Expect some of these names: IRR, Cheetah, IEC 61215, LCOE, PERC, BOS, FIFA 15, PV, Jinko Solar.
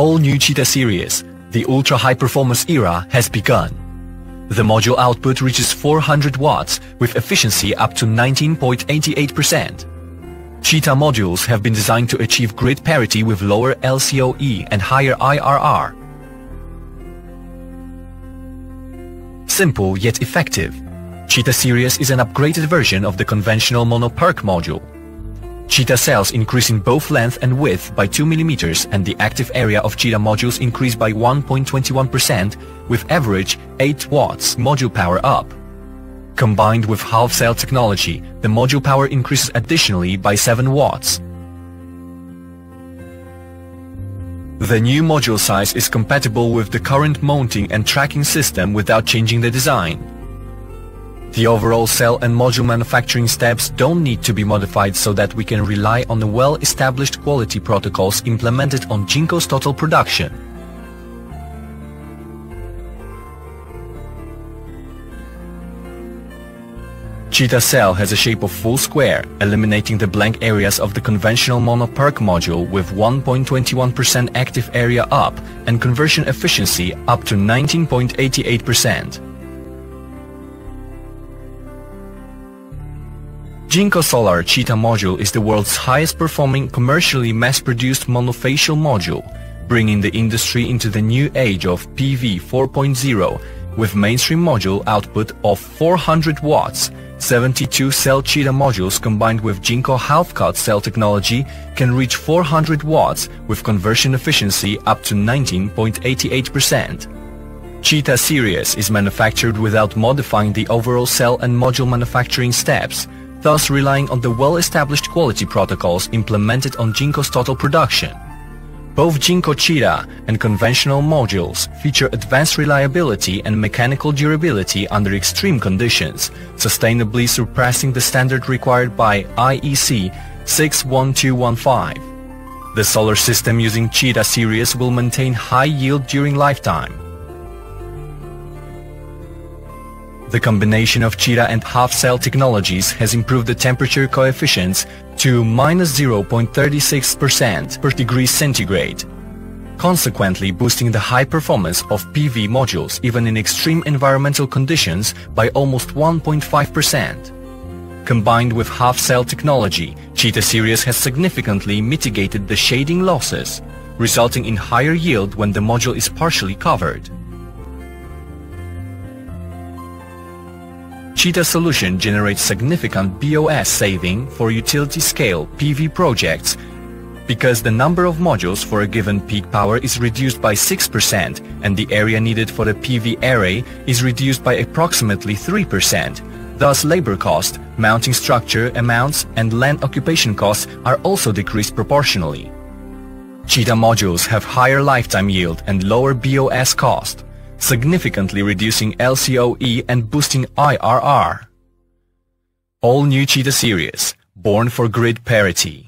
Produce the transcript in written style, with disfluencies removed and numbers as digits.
All-new Cheetah series, the ultra-high-performance era has begun. The module output reaches 400 watts with efficiency up to 19.88%. Cheetah modules have been designed to achieve grid parity with lower LCOE and higher IRR. Simple yet effective, Cheetah series is an upgraded version of the conventional mono-PERC module. Cheetah cells increase in both length and width by 2 mm and the active area of Cheetah modules increase by 1.21% with average 8 watts module power up. Combined with half-cell technology, the module power increases additionally by 7 watts. The new module size is compatible with the current mounting and tracking system without changing the design. The overall cell and module manufacturing steps don't need to be modified so that we can rely on the well-established quality protocols implemented on Jinko's total production. Cheetah cell has a shape of full square, eliminating the blank areas of the conventional mono-PERC module with 1.21% active area up and conversion efficiency up to 19.88%. Jinko Solar Cheetah module is the world's highest-performing commercially mass-produced monofacial module, bringing the industry into the new age of PV 4.0 with mainstream module output of 400 watts. 72-cell Cheetah modules combined with Jinko half-cut cell technology can reach 400 watts with conversion efficiency up to 19.88%. Cheetah series is manufactured without modifying the overall cell and module manufacturing steps, thus relying on the well-established quality protocols implemented on Jinko's total production. Both Jinko Cheetah and conventional modules feature advanced reliability and mechanical durability under extreme conditions, sustainably surpassing the standard required by IEC 61215. The solar system using Cheetah series will maintain high yield during lifetime. The combination of Cheetah and half-cell technologies has improved the temperature coefficients to -0.36% per degree centigrade, consequently boosting the high performance of PV modules even in extreme environmental conditions by almost 1.5%. Combined with half-cell technology, Cheetah series has significantly mitigated the shading losses, resulting in higher yield when the module is partially covered. Cheetah solution generates significant BOS saving for utility-scale PV projects because the number of modules for a given peak power is reduced by 6% and the area needed for the PV array is reduced by approximately 3%. Thus, labor cost, mounting structure amounts, and land occupation costs are also decreased proportionally. Cheetah modules have higher lifetime yield and lower BOS cost, significantly reducing LCOE and boosting IRR. All new Cheetah series, born for grid parity.